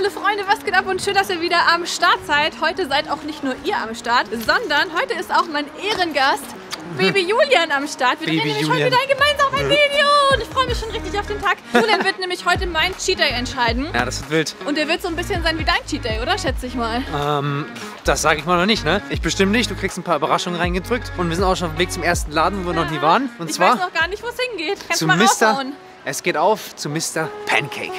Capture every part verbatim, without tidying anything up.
alle Freunde, was geht ab und schön, dass ihr wieder am Start seid. Heute seid auch nicht nur ihr am Start, sondern heute ist auch mein Ehrengast Baby Julian am Start. Wir Baby drehen nämlich Julian. heute wieder gemeinsam ein Video und ich freue mich schon richtig auf den Tag. Julian wird nämlich heute mein Cheat Day entscheiden. Ja, das wird wild. Und der wird so ein bisschen sein wie dein Cheat Day, oder? Schätze ich mal. Ähm, das sage ich mal noch nicht, ne? Ich bestimme nicht. Du kriegst ein paar Überraschungen reingedrückt und wir sind auch schon auf dem Weg zum ersten Laden, wo ja. wir noch nie waren. Und ich zwar weiß noch gar nicht, wo es hingeht. Kannst du mal raushauen? Es geht auf zu Mister Pancake.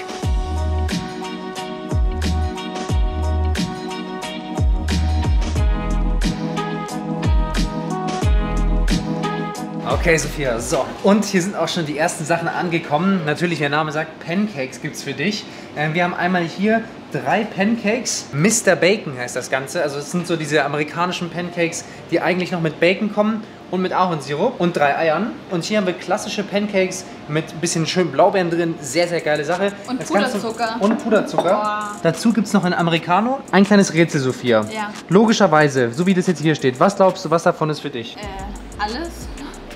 Okay, Sophia, so. Und hier sind auch schon die ersten Sachen angekommen. Natürlich, der Name sagt, Pancakes gibt's für dich. Ähm, wir haben einmal hier drei Pancakes. Mister Bacon heißt das Ganze. Also es sind so diese amerikanischen Pancakes, die eigentlich noch mit Bacon kommen und mit Ahornsirup und drei Eiern. Und hier haben wir klassische Pancakes mit ein bisschen schön Blaubeeren drin. Sehr, sehr geile Sache. Und das Puderzucker. Du, und Puderzucker. Oh. Dazu gibt es noch ein Americano. Ein kleines Rätsel, Sophia. Ja. Logischerweise, so wie das jetzt hier steht, was glaubst du, was davon ist für dich? Äh, alles.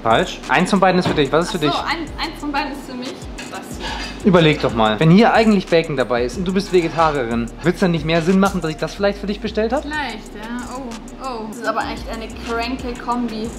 Falsch. Eins von beiden ist für dich. Was ist für dich? Ach so, ein, eins von beiden ist für mich. Das hier. Überleg doch mal. Wenn hier eigentlich Bacon dabei ist und du bist Vegetarierin, wird es dann nicht mehr Sinn machen, dass ich das vielleicht für dich bestellt habe? Vielleicht, ja. Oh, oh. Das ist aber echt eine cranke Kombi.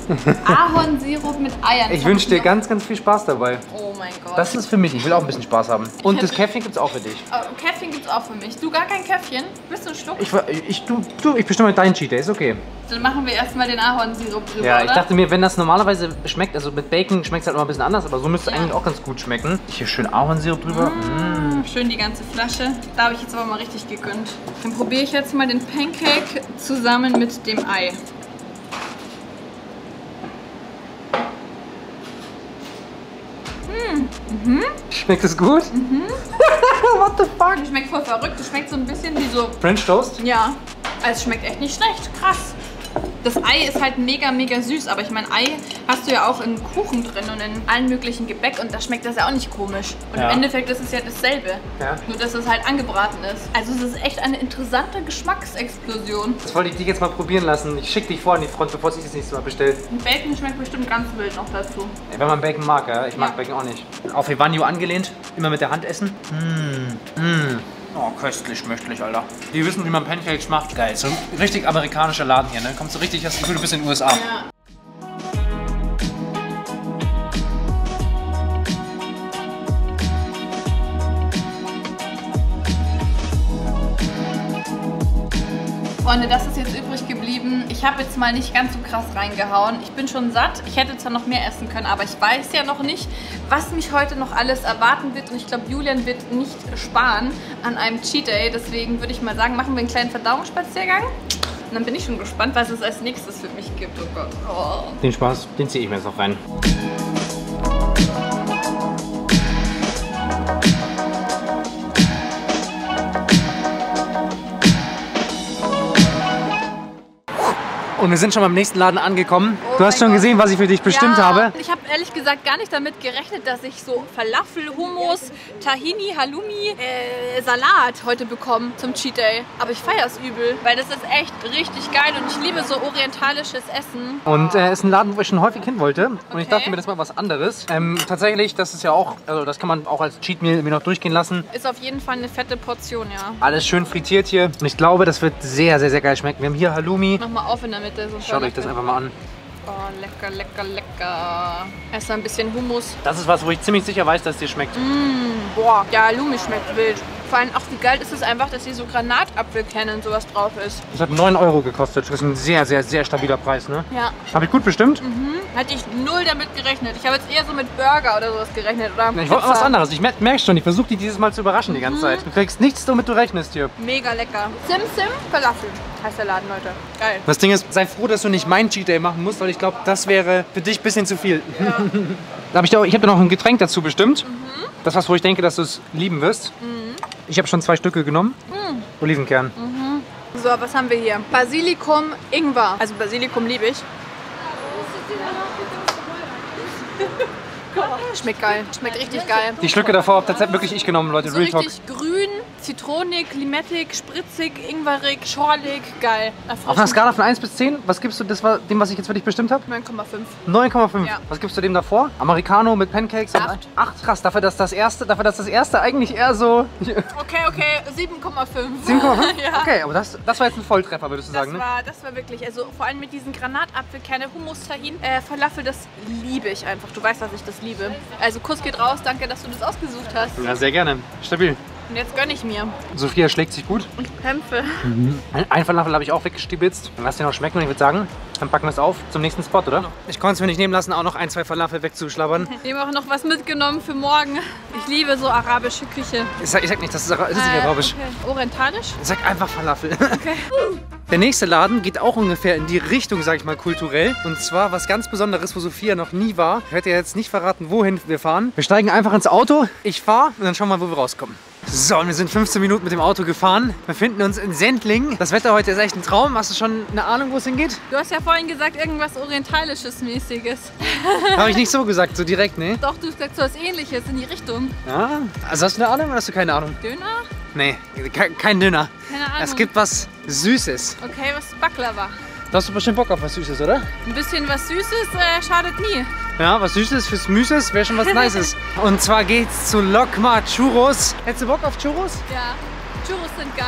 Ahornsirup mit Eiern. Ich wünsche dir ganz, ganz viel Spaß dabei. Oh mein Gott. Das ist für mich. Ich will auch ein bisschen Spaß haben. Und das Käffchen gibt es auch für dich. Oh, Käffchen gibt es auch für mich. Du, gar kein Käffchen? Bist du ein Schluck? Ich, ich, du, du, ich bestimme deinen Cheat, der ist okay. Dann machen wir erstmal den Ahornsirup drüber, Ja, ich oder? dachte mir, wenn das normalerweise schmeckt, also mit Bacon schmeckt es halt immer ein bisschen anders, aber so müsste es ja. eigentlich auch ganz gut schmecken. Hier schön Ahornsirup drüber. Mmh, mmh. Schön die ganze Flasche. Da habe ich jetzt aber mal richtig gegönnt. Dann probiere ich jetzt mal den Pancake zusammen mit dem Ei. Mmh. Mhm. Schmeckt es gut? Mhm. What the fuck? Das schmeckt voll verrückt. Das schmeckt so ein bisschen wie so... French Toast? Ja. Also es schmeckt echt nicht schlecht. Krass. Das Ei ist halt mega, mega süß, aber ich meine, Ei hast du ja auch in Kuchen drin und in allen möglichen Gebäck und da schmeckt das ja auch nicht komisch. Und ja. im Endeffekt ist es ja dasselbe, ja. nur dass es halt angebraten ist. Also es ist echt eine interessante Geschmacksexplosion. Das wollte ich dich jetzt mal probieren lassen. Ich schicke dich vor an die Front, bevor ich das nächste Mal bestelle. Und Bacon schmeckt bestimmt ganz wild noch dazu. Ja, wenn man Bacon mag, ja. Ich mag ja. Bacon auch nicht. Auf Evanio angelehnt, immer mit der Hand essen. Mmh. Mmh. Oh, köstlich, möchtlich, Alter. Die wissen, wie man Pancakes macht. Geil, so ein richtig amerikanischer Laden hier, ne? Kommst du richtig, hast du das Gefühl, du bist in den U S A. Ja. Freunde, das ist jetzt übrig geblieben. Ich habe jetzt mal nicht ganz so krass reingehauen. Ich bin schon satt. Ich hätte zwar noch mehr essen können, aber ich weiß ja noch nicht, was mich heute noch alles erwarten wird. Und ich glaube, Julian wird nicht sparen an einem Cheat Day. Deswegen würde ich mal sagen, machen wir einen kleinen Verdauungsspaziergang. Und dann bin ich schon gespannt, was es als nächstes für mich gibt. Oh Gott. Oh. Den Spaß, den ziehe ich mir jetzt noch rein. Und wir sind schon beim nächsten Laden angekommen. Oh, du hast schon Gott. gesehen, was ich für dich bestimmt ja, habe. Ich habe ehrlich gesagt gar nicht damit gerechnet, dass ich so Falafel, Hummus, Tahini, Halloumi, äh, Salat heute bekomme zum Cheat Day. Aber ich feiere es übel, weil das ist echt richtig geil und ich liebe so orientalisches Essen. Und es äh, ist ein Laden, wo ich schon häufig hin wollte. Und okay. ich dachte mir, das ist mal was anderes. Ähm, tatsächlich, das ist ja auch, also das kann man auch als Cheat Meal mir noch durchgehen lassen. Ist auf jeden Fall eine fette Portion, ja. Alles schön frittiert hier. Und ich glaube, das wird sehr, sehr, sehr geil schmecken. Wir haben hier Halloumi. Mach mal auf in der Mitte. Schaut euch das einfach mal an. Oh, lecker, lecker, lecker. Erstmal ein bisschen Hummus. Das ist was, wo ich ziemlich sicher weiß, dass es dir schmeckt. Mmh, boah, ja, Halloumi schmeckt wild. Vor allem auch, wie geil ist es einfach, dass hier so Granatapfelkerne und sowas drauf ist. Das hat neun Euro gekostet. Das ist ein sehr, sehr, sehr stabiler Preis, ne? Ja. Habe ich gut bestimmt? Mhm. Hatte ich null damit gerechnet. Ich habe jetzt eher so mit Burger oder sowas gerechnet. Oder ich wollte was anderes. Ich merke schon, ich versuche dich dieses Mal zu überraschen die ganze mhm. Zeit. Du kriegst nichts, womit du rechnest hier. Mega lecker. Sim Sim Falafel heißt der Laden, Leute. Geil. Das Ding ist, sei froh, dass du nicht meinen Cheat Day machen musst, weil ich glaube, das wäre für dich ein bisschen zu viel. Ja. da hab ich ich habe dir noch ein Getränk dazu bestimmt. Mhm. Das was, wo ich denke, dass du es lieben wirst. Mhm. Ich habe schon zwei Stücke genommen. Mm. Olivenkern. Mhm. So, was haben wir hier? Basilikum, Ingwer. Also Basilikum liebe ich. Schmeckt geil. Schmeckt richtig geil. Die Schlücke davor habe tatsächlich wirklich ich genommen, Leute. So richtig grün, zitronig, limettig, spritzig, ingwerig, schorlig, geil. Auf einer Skala von eins bis zehn, was gibst du das, dem, was ich jetzt für dich bestimmt habe? neun Komma fünf. neun Komma fünf. Ja. Was gibst du dem davor? Americano mit Pancakes? acht. acht, krass, dafür, dass das erste, dafür, dass das erste eigentlich eher so... Okay, okay, sieben Komma fünf. sieben Komma fünf? Ja. Okay, aber das, das war jetzt ein Volltreffer, würdest du das sagen, war, ne? Das war wirklich, also vor allem mit diesen Granatapfelkerne, Hummus, Tahin, äh, Falafel, das liebe ich einfach. Du weißt, dass ich das liebe. Also Kuss geht raus, danke, dass du das ausgesucht hast. Ja, sehr gerne. Stabil. Und jetzt gönne ich mir. Sophia schlägt sich gut. Ich kämpfe. Mhm. Ein Falafel habe ich auch weggestibitzt. Lass den noch schmecken und ich würde sagen, dann packen wir es auf zum nächsten Spot, oder? Ich konnte es mir nicht nehmen lassen, auch noch ein, zwei Falafel wegzuschlabbern. Ich habe auch noch was mitgenommen für morgen. Ich liebe so arabische Küche. Ich sag, ich sag nicht, das ist, das ist nicht arabisch. Okay. Orientalisch? Ich sag einfach Falafel. Okay. Der nächste Laden geht auch ungefähr in die Richtung, sag ich mal, kulturell. Und zwar was ganz Besonderes, wo Sophia noch nie war. Ich werde dir jetzt nicht verraten, wohin wir fahren. Wir steigen einfach ins Auto, ich fahre und dann schauen wir mal, wo wir rauskommen. So, und wir sind fünfzehn Minuten mit dem Auto gefahren. Wir befinden uns in Sendling. Das Wetter heute ist echt ein Traum. Hast du schon eine Ahnung, wo es hingeht? Du hast ja vorhin gesagt, irgendwas orientalisches mäßiges. Habe ich nicht so gesagt, so direkt, ne? Doch, du hast gesagt, so was Ähnliches in die Richtung. Ja, also hast du eine Ahnung oder hast du keine Ahnung? Döner? Nee, ke kein Döner. Keine Ahnung. Es gibt was Süßes. Okay, was Baklava. Da hast du bestimmt Bock auf was Süßes, oder? Ein bisschen was Süßes äh, schadet nie. Ja, was Süßes fürs Müßes wäre schon was Nices. Und zwar geht's zu Lokma Churros. Hättest du Bock auf Churros? Ja, Churros sind geil.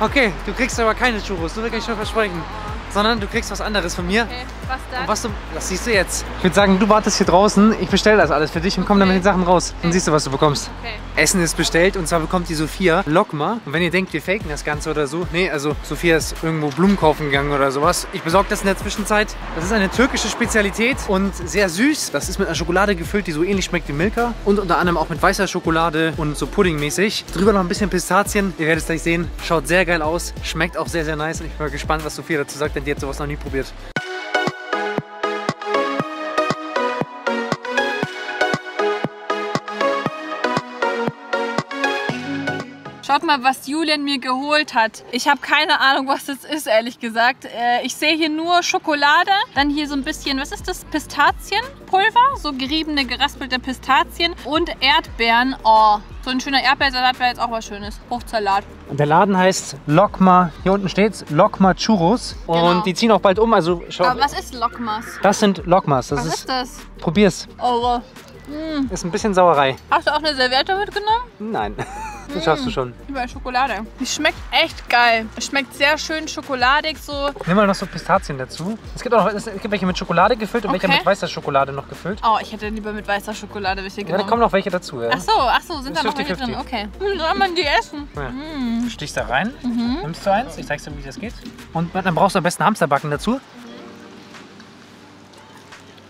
Okay, du kriegst aber keine Churros, so will ich schon versprechen. Sondern du kriegst was anderes von mir. Okay, was dann? Und was du, das siehst du jetzt. Ich würde sagen, du wartest hier draußen, ich bestelle das alles für dich und okay. Komm dann mit den Sachen raus. Okay. Dann siehst du, was du bekommst. Okay. Essen ist bestellt und zwar bekommt die Sophia Lokma. Und wenn ihr denkt, wir faken das Ganze oder so, nee, also Sophia ist irgendwo Blumen kaufen gegangen oder sowas. Ich besorge das in der Zwischenzeit. Das ist eine türkische Spezialität und sehr süß. Das ist mit einer Schokolade gefüllt, die so ähnlich schmeckt wie Milka. Und unter anderem auch mit weißer Schokolade und so puddingmäßig. Drüber noch ein bisschen Pistazien. Ihr werdet es gleich sehen. Schaut sehr geil aus. Schmeckt auch sehr, sehr nice. Und ich bin mal gespannt, was Sophia dazu sagt. Die hat sowas noch nie probiert. Schaut mal, was Julian mir geholt hat. Ich habe keine Ahnung, was das ist, ehrlich gesagt. Äh, ich sehe hier nur Schokolade, dann hier so ein bisschen, was ist das? Pistazienpulver, so geriebene, geraspelte Pistazien und Erdbeeren. Oh, so ein schöner Erdbeersalat wäre jetzt auch was Schönes. Fruchtsalat. Und der Laden heißt Lokma, hier unten steht's, Lokma Churros. Genau. Und die ziehen auch bald um, also schau. Aber was ist Lokmas? Das sind Lokmas. Das was ist, ist das? Probier's. Oh, wow. Mm. Ist ein bisschen Sauerei. Hast du auch eine Serviette mitgenommen? Nein. Das schaffst du schon. Überall Schokolade. Die schmeckt echt geil. Es schmeckt sehr schön schokoladig so. Nimm mal noch so Pistazien dazu. Es gibt auch noch, es gibt welche mit Schokolade gefüllt und okay. Welche mit weißer Schokolade noch gefüllt. Oh, ich hätte lieber mit weißer Schokolade welche genommen. Ja, da kommen noch welche dazu. Ja. Ach so, ach so, sind da noch welche drin? Okay. Wie soll man die essen? Ja. Mm. Du stichst da rein, mhm. Nimmst du eins, ich zeig's dir, wie das geht. Und dann brauchst du am besten Hamsterbacken dazu.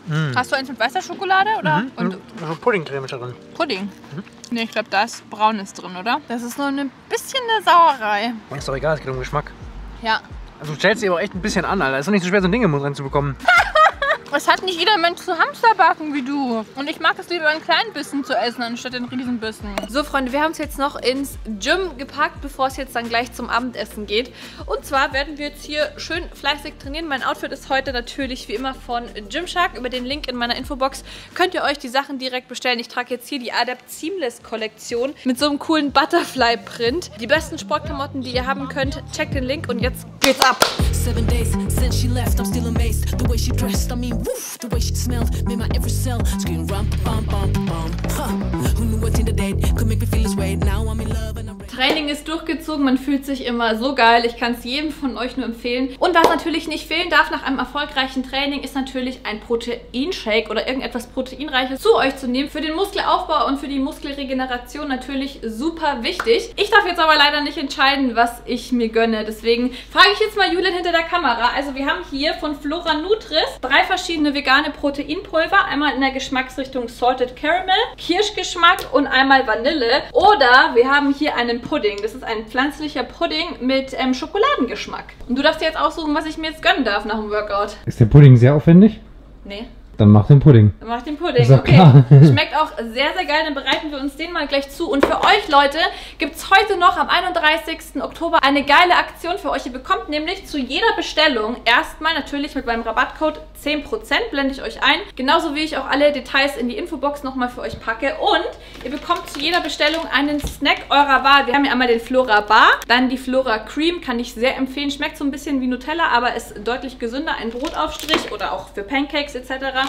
Mm. Hast du eins mit weißer Schokolade oder? Mhm. Und so Pudding-Creme drin. Pudding? Mhm. Ne, ich glaube, da ist Braunes drin, oder? Das ist nur ein bisschen eine Sauerei. Ist doch egal, es geht um Geschmack. Ja. Also du stellst dir aber echt ein bisschen an, Alter. Ist doch nicht so schwer, so ein Ding im Mund reinzubekommen. Es hat nicht jeder Mensch zu Hamsterbacken wie du. Und ich mag es lieber, einen kleinen Bissen zu essen, anstatt einen Riesenbissen. So, Freunde, wir haben es jetzt noch ins Gym gepackt, bevor es jetzt dann gleich zum Abendessen geht. Und zwar werden wir jetzt hier schön fleißig trainieren. Mein Outfit ist heute natürlich wie immer von Gymshark. Über den Link in meiner Infobox könnt ihr euch die Sachen direkt bestellen. Ich trage jetzt hier die Adept Seamless Kollektion mit so einem coolen Butterfly-Print. Die besten Sportklamotten, die ihr haben könnt. Checkt den Link und jetzt geht's ab. Seven days since she left, I'm still amazed. The way she dressed, I mean, woof, the way she smelled, made my every cell scream rump, bump, bump, bump. Huh. Who knew what Tinder date could make me feel this way? Now I'm in love and I'm ready. Training ist durchgezogen, man fühlt sich immer so geil. Ich kann es jedem von euch nur empfehlen. Und was natürlich nicht fehlen darf nach einem erfolgreichen Training, ist natürlich ein Proteinshake oder irgendetwas Proteinreiches zu euch zu nehmen. Für den Muskelaufbau und für die Muskelregeneration natürlich super wichtig. Ich darf jetzt aber leider nicht entscheiden, was ich mir gönne. Deswegen frage ich jetzt mal Julian hinter der Kamera. Also wir haben hier von Flora Nutris drei verschiedene vegane Proteinpulver. Einmal in der Geschmacksrichtung Salted Caramel, Kirschgeschmack und einmal Vanille. Oder wir haben hier einen Pudding. Das ist ein pflanzlicher Pudding mit ähm, Schokoladengeschmack. Und du darfst dir jetzt aussuchen, was ich mir jetzt gönnen darf nach dem Workout. Ist der Pudding sehr aufwendig? Nee. Dann mach den Pudding. Dann mach den Pudding, okay. Klar. Schmeckt auch sehr, sehr geil. Dann bereiten wir uns den mal gleich zu. Und für euch, Leute, gibt es heute noch am einunddreißigsten Oktober eine geile Aktion für euch. Ihr bekommt nämlich zu jeder Bestellung erstmal natürlich mit meinem Rabattcode zehn Prozent, blende ich euch ein. Genauso wie ich auch alle Details in die Infobox nochmal für euch packe. Und Ihr bekommt zu jeder Bestellung einen Snack eurer Wahl. Wir haben hier einmal den Flora Bar, dann die Flora Cream, kann ich sehr empfehlen. Schmeckt so ein bisschen wie Nutella, aber ist deutlich gesünder. Ein Brotaufstrich oder auch für Pancakes et cetera.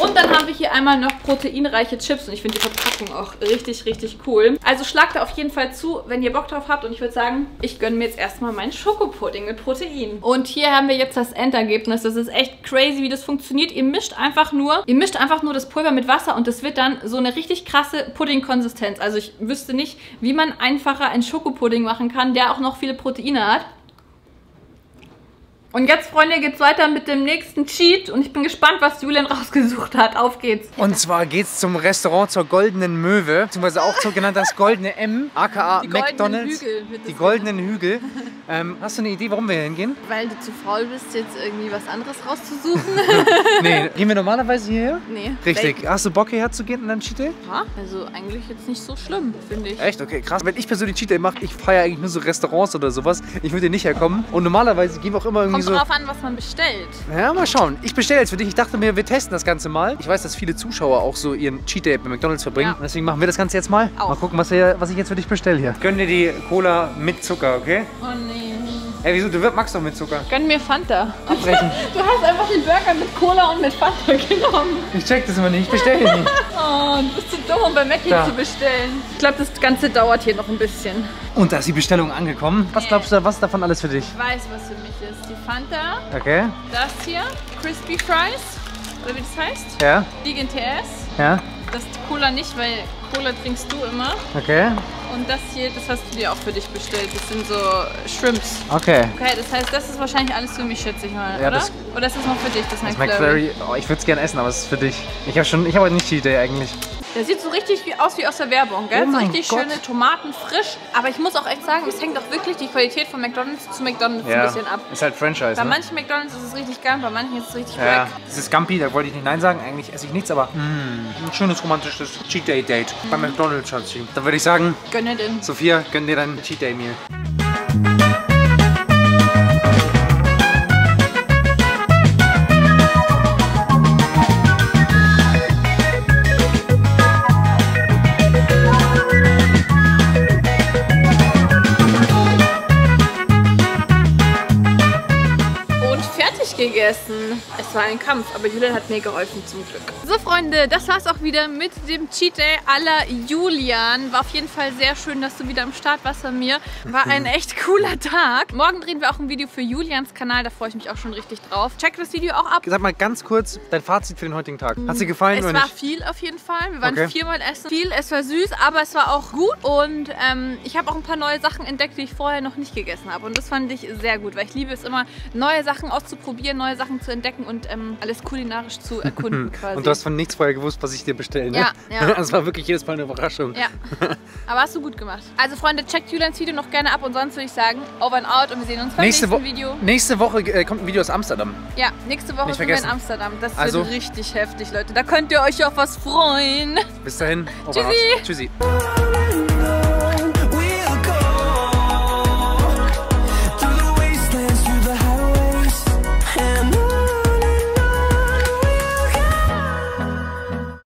Und dann haben wir hier einmal noch proteinreiche Chips und ich finde die Verpackung auch richtig, richtig cool. Also schlagt da auf jeden Fall zu, wenn ihr Bock drauf habt. Und ich würde sagen, ich gönne mir jetzt erstmal meinen Schokopudding mit Protein. Und hier haben wir jetzt das Endergebnis. Das ist echt crazy, wie das funktioniert. Ihr mischt einfach nur, ihr mischt einfach nur das Pulver mit Wasser und das wird dann so eine richtig krasse Pudding-Konsistenz. Also ich wüsste nicht, wie man einfacher einen Schokopudding machen kann, der auch noch viele Proteine hat. Und jetzt, Freunde, geht's weiter mit dem nächsten Cheat. Und ich bin gespannt, was Julian rausgesucht hat. Auf geht's. Und zwar geht's zum Restaurant zur Goldenen Möwe, beziehungsweise auch so genannt das Goldene M, aka die McDonald's. Goldenen Hügel, die Goldenen Hügel. Ähm, hast du eine Idee, warum wir hier hingehen? Weil du zu faul bist, jetzt irgendwie was anderes rauszusuchen. Nee, gehen wir normalerweise hierher? Nee. Richtig. Hast du Bock, hierher zu gehen und dann Cheat Day? Ja, also eigentlich jetzt nicht so schlimm, finde ich. Echt? Okay, krass. Wenn ich persönlich Cheat Day mache, ich feiere eigentlich nur so Restaurants oder sowas. Ich würde hier nicht herkommen. Und normalerweise gehen wir auch immer irgendwie. Kommt drauf an, was man bestellt. Ja, mal schauen. Ich bestelle jetzt für dich. Ich dachte mir, wir testen das Ganze mal. Ich weiß, dass viele Zuschauer auch so ihren Cheat Day bei McDonald's verbringen. Ja. Deswegen machen wir das Ganze jetzt mal. Auch. Mal gucken, was, wir, was ich jetzt für dich bestelle hier. Gönn dir die Cola mit Zucker, okay? Oh nee. Ey, wieso? Du magst doch mit Zucker. Gönn mir Fanta. Abbrechen. Du hast einfach den Burger mit Cola und mit Fanta genommen. Ich check das immer nicht. Ich bestelle den nicht. Oh, du bist zu dumm, bei Mac zu bestellen. Ich glaube, das Ganze dauert hier noch ein bisschen. Und da ist die Bestellung angekommen. Was glaubst du, was davon alles für dich? Ich weiß, was für mich ist. Die Fanta. Okay. Das hier. Crispy Fries. Oder wie das heißt? Ja. Vegan T S. Ja. Das Cola nicht, weil Cola trinkst du immer. Okay. Und das hier, das hast du dir auch für dich bestellt. Das sind so Shrimps. Okay. Okay, das heißt, das ist wahrscheinlich alles für mich, schätze ich mal, ja, oder? Das, oder ist das noch für dich, das, das McFlurry? Oh, ich würde es gerne essen, aber es ist für dich. Ich habe schon, ich habe heute nicht die Idee eigentlich. Der sieht so richtig aus wie aus der Werbung, gell? Oh so richtig Gott. Schöne Tomaten, frisch. Aber ich muss auch echt sagen, es hängt auch wirklich die Qualität von McDonald's zu McDonald's ja. ein bisschen ab. Ist halt Franchise, bei ne? manchen McDonald's ist es richtig geil, bei manchen ist es richtig ja. weg. Das ist Gumpy, da wollte ich nicht nein sagen. Eigentlich esse ich nichts, aber mm, ein schönes romantisches Cheat Day Date mhm. bei McDonald's, Schatzi. Dann würde ich sagen, gönn dir den. Sophia, gönn dir dein Cheat Day Meal. Gegessen. Es war ein Kampf, aber Julian hat mir geholfen, zum Glück. So Freunde, das war's auch wieder mit dem Cheat Day à la Julian. War auf jeden Fall sehr schön, dass du wieder am Start warst bei mir. War ein echt cooler Tag. Morgen drehen wir auch ein Video für Julians Kanal, da freue ich mich auch schon richtig drauf. Check das Video auch ab. Sag mal ganz kurz dein Fazit für den heutigen Tag. Hat's dir gefallen oder nicht? Es war viel auf jeden Fall. Wir waren okay. viermal essen. Viel, es war süß, aber es war auch gut. Und ähm, ich habe auch ein paar neue Sachen entdeckt, die ich vorher noch nicht gegessen habe. Und das fand ich sehr gut, weil ich liebe es immer, neue Sachen auszuprobieren, neue Sachen zu entdecken und ähm, alles kulinarisch zu erkunden quasi. Und du hast von nichts vorher gewusst, was ich dir bestelle, ne? Ja, ja. Das war wirklich jedes Mal eine Überraschung. Ja, aber hast du gut gemacht. Also Freunde, checkt Julians Video noch gerne ab und sonst würde ich sagen, over and out und wir sehen uns beim nächste nächsten Wo Video. Nächste Woche äh, kommt ein Video aus Amsterdam. Ja, nächste Woche sind wir in Amsterdam. Das wird also richtig heftig, Leute. Da könnt ihr euch auf was freuen. Bis dahin. Tschüssi. Tschüssi.